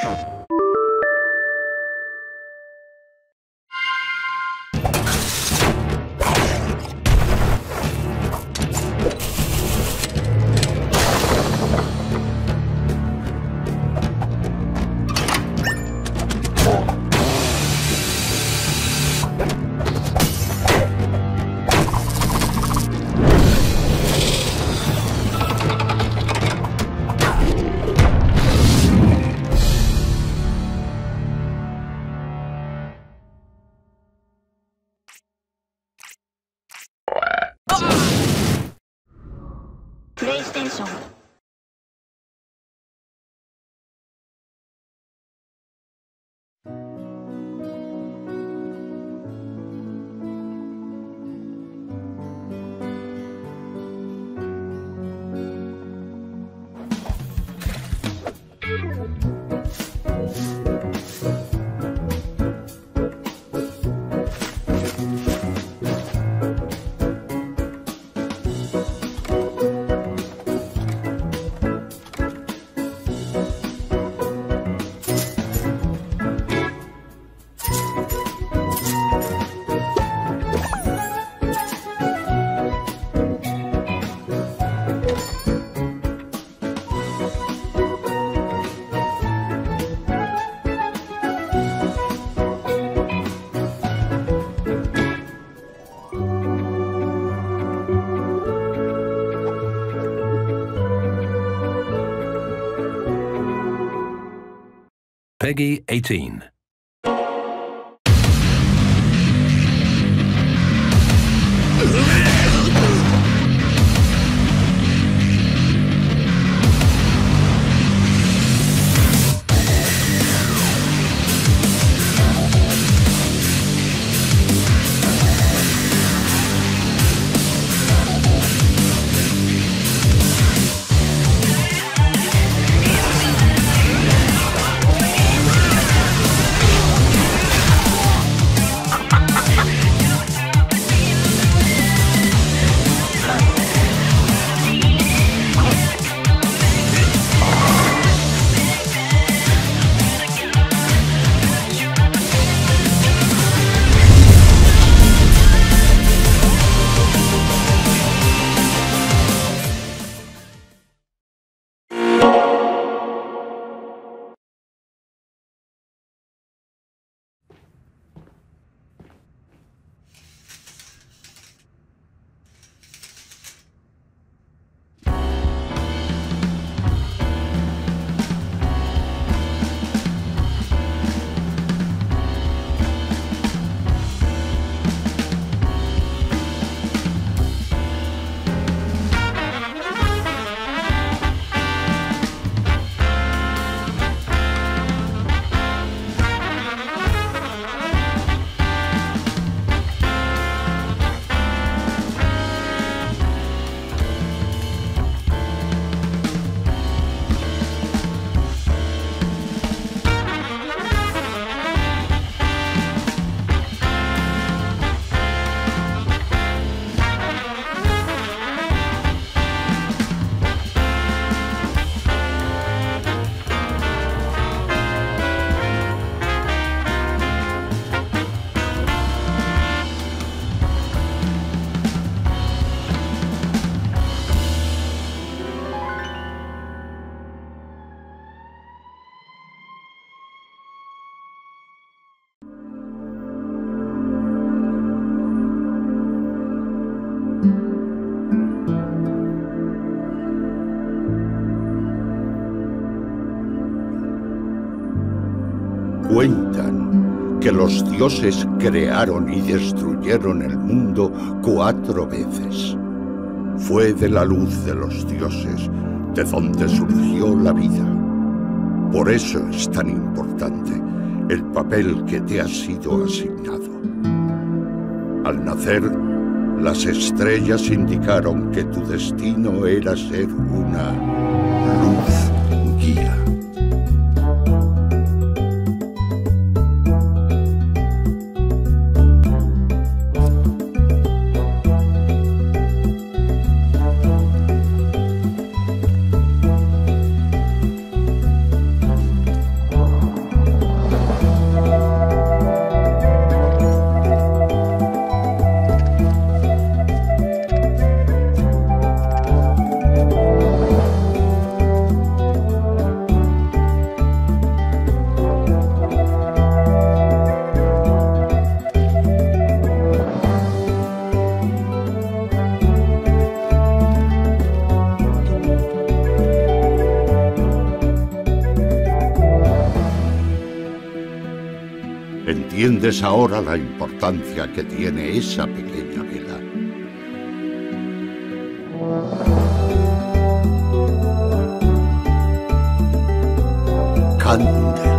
PlayStation. Peggy 18. Cuentan que los dioses crearon y destruyeron el mundo 4 veces. Fue de la luz de los dioses de donde surgió la vida. Por eso es tan importante el papel que te ha sido asignado. Al nacer, las estrellas indicaron que tu destino era ser una luz guía. entiendes ahora la importancia que tiene esa pequeña vela. Candle.